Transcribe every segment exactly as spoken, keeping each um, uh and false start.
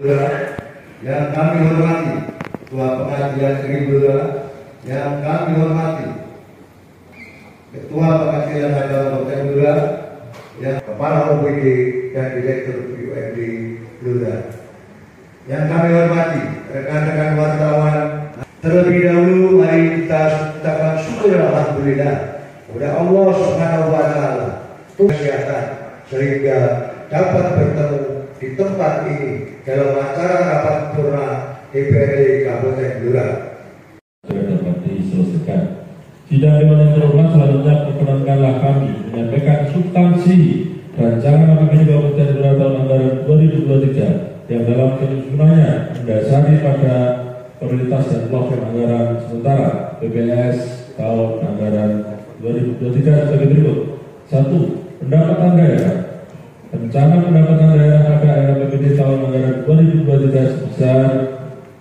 Yang kami hormati Ketua Pengadilan Negeri yang kami hormati Ketua Pengadilan Negeri Madura yang Kepala O P D dan Direktur B U M D Madura yang kami hormati rekan-rekan wartawan. Terlebih dahulu mari kita ucapkan syukur alhamdulillah kepada Allah Subhanahu wa taala kesehatan sehingga dapat bertemu di tempat ini dalam acara rapat purna D P R D Kabupaten Madura. Dapat diselesaikan. Tidak ada yang terlalu selanjutnya kepenangkanlah kami menyampaikan substansi rancangan R A P B D Kabupaten Madura tahun anggaran dua ribu dua puluh tiga yang dalam penyusunannya mendasari pada prioritas dan blok anggaran sementara P P S tahun anggaran dua ribu dua puluh tiga sebagai berikut. Satu, pendapatan daerah. Rencana pendapatan daerah pada R A P B D tahun anggaran dua ribu dua puluh tiga sebesar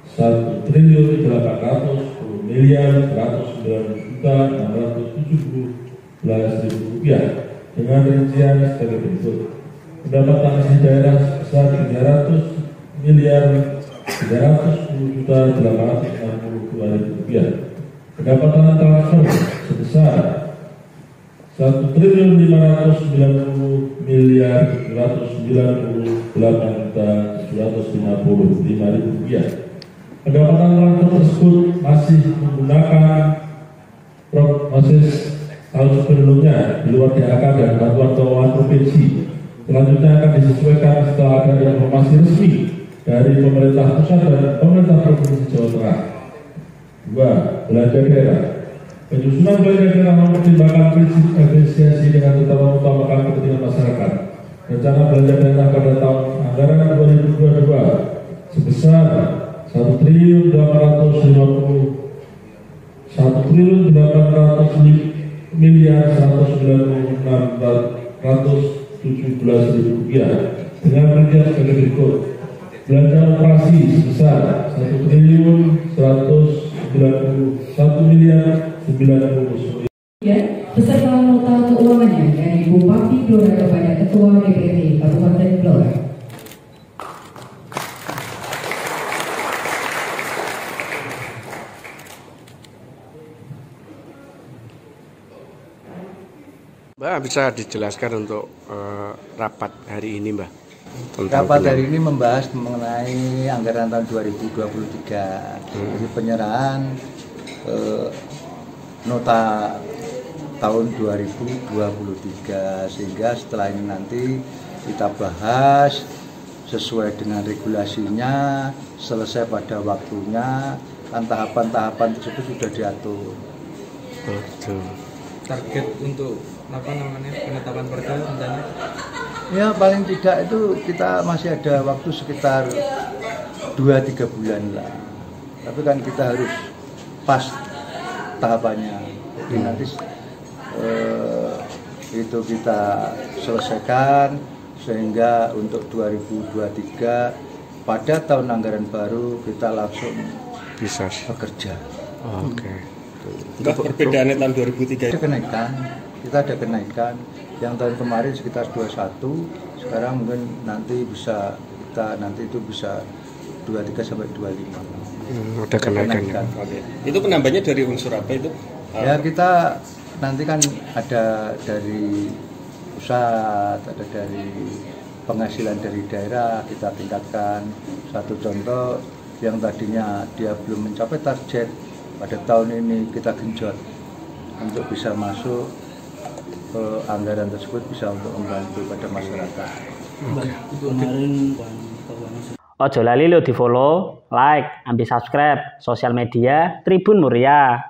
satu triliun delapan ratus sepuluh miliar seratus sembilan juta enam ratus tujuh belas ribu rupiah dengan rincian sebagai berikut. Pendapatan asli daerah sebesar tiga ratus miliar tiga ratus sepuluh juta delapan ratus enam puluh dua ribu rupiah. Pendapatan transfer sebesar satu triliun lima ratus sembilan puluh miliar seratus sembilan puluh delapan juta tujuh ratus lima puluh lima ribu rupiah. Pendapatan transfer tersebut masih menggunakan prognosis tahun sebelumnya di luar D A K dan bantuan keuangan provinsi. Selanjutnya akan disesuaikan setelah ada informasi resmi dari pemerintah pusat dan pemerintah provinsi Jawa Tengah. Dua, belanja daerah. Penyusunan belanja daerah mempertimbangkan prinsip efisiensi dengan tetap mengutamakan kepentingan masyarakat. Rencana belanja daerah pada tahun anggaran dua ribu dua puluh dua sebesar satu triliun delapan ratus lima puluh satu triliun delapan ratus miliar seratus sembilan puluh enam juta tujuh belas ribu rupiah dengan rincian sebagai berikut. Belanja operasi sebesar satu triliun seratus sembilan puluh satu miliar sembilan puluh sembilan beserta nota keuangannya dari Bupati Blora kepada Ketua D P R D Kabupaten Blora. Mbak bisa dijelaskan untuk uh, rapat hari ini, Mbak? Rapat hari ini membahas mengenai anggaran tahun dua ribu dua puluh tiga, hmm. Jadi penyerahan uh, nota tahun dua ribu dua puluh tiga, sehingga setelah ini nanti kita bahas sesuai dengan regulasinya, selesai pada waktunya, dan tahapan-tahapan tersebut sudah diatur. Betul. Target untuk apa namanya penetapan perda rencana? Ya paling tidak itu kita masih ada waktu sekitar dua tiga bulan lah. Tapi kan kita harus pas tahapannya. Jadi hmm. nanti eh, itu kita selesaikan sehingga untuk dua ribu dua puluh tiga pada tahun anggaran baru kita langsung bisa bekerja. Oh, Oke. Okay. Untuk perbedaannya tahun dua ribu tiga ada kenaikan, kita ada kenaikan yang tahun kemarin sekitar dua puluh satu, sekarang mungkin nanti bisa kita nanti itu bisa dua puluh tiga sampai dua puluh lima. Ada kenaikan. kenaikan. Oke. Itu penambahannya dari unsur apa itu? Ya kita nanti kan ada dari pusat, ada dari penghasilan dari daerah kita tingkatkan. Satu contoh yang tadinya dia belum mencapai target pada tahun ini kita genjot untuk bisa masuk ke anggaran tersebut bisa untuk membantu pada masyarakat. Okay. Ojo lali lo di follow, like, ambil subscribe sosial media Tribun Muria.